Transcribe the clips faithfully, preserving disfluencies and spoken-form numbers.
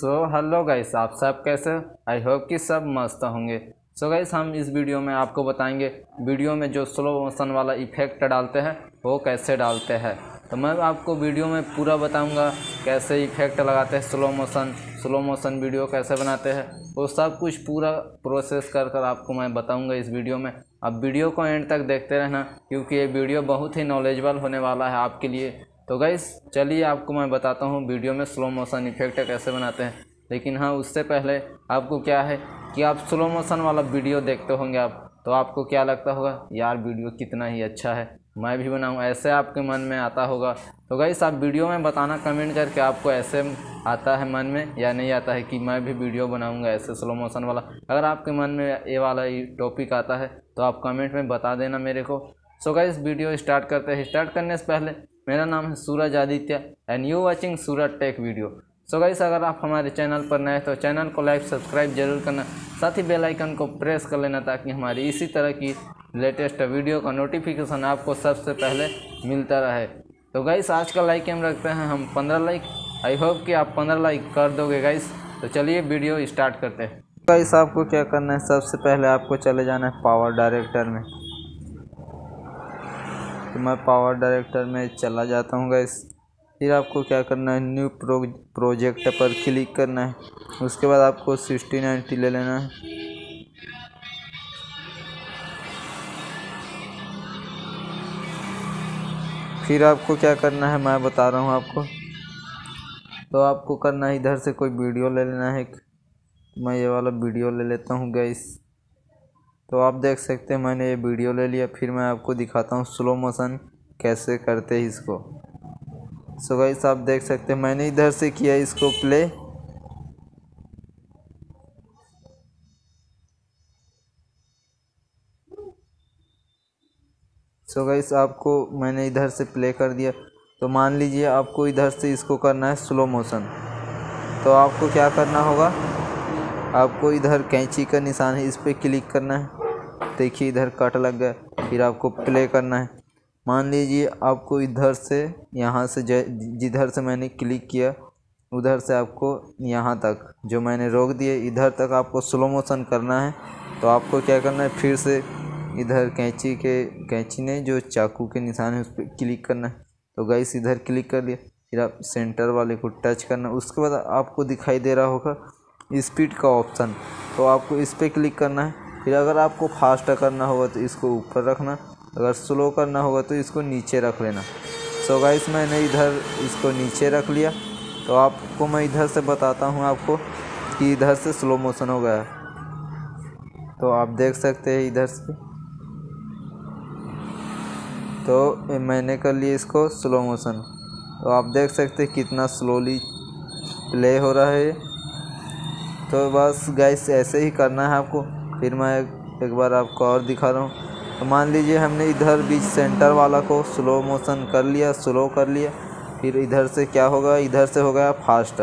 So hello guys, आप सब कैसे? आई होप कि सब मस्त होंगे। सो so गाइस, हम इस वीडियो में आपको बताएंगे वीडियो में जो स्लो मोशन वाला इफेक्ट डालते हैं वो कैसे डालते हैं। तो मैं आपको वीडियो में पूरा बताऊंगा कैसे इफेक्ट लगाते हैं, slow motion slow motion video कैसे बनाते हैं, वो सब कुछ पूरा प्रोसेस कर कर आपको मैं बताऊंगा इस वीडियो में। आप वीडियो को एंड तक देखते रहना क्योंकि ये वीडियो बहुत ही नॉलेजेबल होने वाला है आपके लिए। तो गाइस चलिए आपको मैं बताता हूँ वीडियो में स्लो मोशन इफेक्ट कैसे बनाते हैं। लेकिन हाँ, उससे पहले आपको क्या है कि आप स्लो मोशन वाला वीडियो देखते होंगे आप, तो आपको क्या लगता होगा, यार वीडियो कितना ही अच्छा है, मैं भी बनाऊँ, ऐसे आपके मन में आता होगा। तो गाइस आप वीडियो में बताना कमेंट करके आपको ऐसे आता है मन में या नहीं आता है कि मैं भी वीडियो बनाऊँगा ऐसे स्लो मोशन वाला। अगर आपके मन में ये वाला टॉपिक आता है तो आप कमेंट में बता देना मेरे को। सो गाइस वीडियो स्टार्ट करते हैं। स्टार्ट करने से पहले मेरा नाम है Suraj Aditya and you watching Suraj tech video. So guys अगर आप हमारे चैनल पर नए हैं तो चैनल को लाइक सब्सक्राइब जरूर करना, साथ ही बेल आइकन को प्रेस कर लेना ताकि हमारी इसी तरह की लेटेस्ट वीडियो का नोटिफिकेशन आपको सबसे पहले मिलता रहे। तो गाइस आज का लाइक हम रखते हैं हम पंद्रह लाइक। आई होप कि आप पंद्रह लाइक कर दोगे गाइस। तो चलिए वीडियो स्टार्ट करते हैं। गाइस आपको क्या करना है, सबसे पहले आपको चले जाना है पावर डायरेक्टर में। तो मैं पावर डायरेक्टर में चला जाता हूँ गाइस। फिर आपको क्या करना है, न्यू प्रो प्रोजेक्ट पर क्लिक करना है। उसके बाद आपको सिक्सटी नाइन्टी ले लेना है। फिर आपको क्या करना है, मैं बता रहा हूँ आपको। तो आपको करना है इधर से कोई वीडियो ले लेना है। मैं ये वाला वीडियो ले लेता हूँ गाइस। तो आप देख सकते हैं मैंने ये वीडियो ले लिया। फिर मैं आपको दिखाता हूँ स्लो मोशन कैसे करते हैं इसको। सो गाइस आप देख सकते हैं मैंने इधर से किया इसको प्ले। सो गाइस आपको मैंने इधर से प्ले कर दिया। तो मान लीजिए आपको इधर से इसको करना है स्लो मोशन। तो आपको क्या करना होगा, आपको इधर कैंची का निशान है, इस पर क्लिक करना है। देखिए इधर कट लग गया। फिर आपको प्ले करना है। मान लीजिए आपको इधर से यहाँ से जिधर से मैंने क्लिक किया उधर से आपको यहाँ तक जो मैंने रोक दिए इधर तक आपको स्लो मोशन करना है। तो आपको क्या करना है, फिर से इधर कैंची के कैंची ने जो चाकू के निशान है उस पर क्लिक करना है। तो गाइस इधर क्लिक कर लिया। फिर आप सेंटर वाले को टच करना। उसके बाद आपको दिखाई दे रहा होगा स्पीड का ऑप्शन, तो आपको इस पर क्लिक करना है। फिर अगर आपको फास्ट करना होगा तो इसको ऊपर रखना, अगर स्लो करना होगा तो इसको नीचे रख लेना। सो गाइस मैंने इधर इसको नीचे रख लिया। तो आपको मैं इधर से बताता हूँ आपको कि इधर से स्लो मोशन हो गया। तो आप देख सकते हैं इधर से। तो मैंने कर लिया इसको स्लो मोशन। तो आप देख सकते हैं कितना स्लोली प्ले हो रहा है। तो बस गाइस ऐसे ही करना है आपको। फिर मैं एक बार आपको और दिखा रहा हूँ। तो मान लीजिए हमने इधर बीच सेंटर वाला को स्लो मोशन कर लिया, स्लो कर लिया। फिर इधर से क्या होगा, इधर से हो गया फास्ट।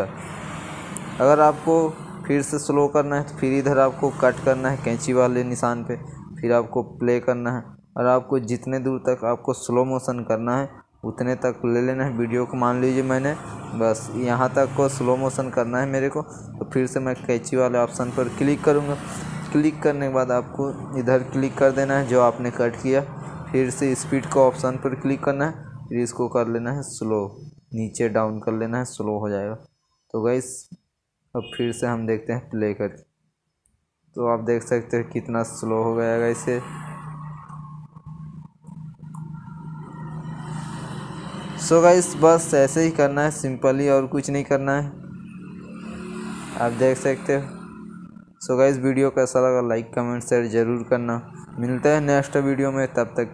अगर आपको फिर से स्लो करना है तो फिर इधर आपको कट करना है कैंची वाले निशान पे। फिर आपको प्ले करना है और आपको जितने दूर तक आपको स्लो मोशन करना है उतने तक ले लेना है वीडियो को। मान लीजिए मैंने बस यहाँ तक को स्लो मोशन करना है मेरे को। तो फिर से मैं कैंची वाले ऑप्शन पर क्लिक करूँगा। क्लिक करने के बाद आपको इधर क्लिक कर देना है जो आपने कट किया। फिर से स्पीड का ऑप्शन पर क्लिक करना है। फिर इसको कर लेना है स्लो, नीचे डाउन कर लेना है, स्लो हो जाएगा। तो गाइस अब फिर से हम देखते हैं प्ले कर। तो आप देख सकते हैं कितना स्लो हो गया गाइस। सो गाइस बस ऐसे ही करना है सिंपली, और कुछ नहीं करना है। आप देख सकते हो। सो गाइस वीडियो कैसा लगा लाइक कमेंट शेयर ज़रूर करना। मिलते हैं नेक्स्ट वीडियो में, तब तक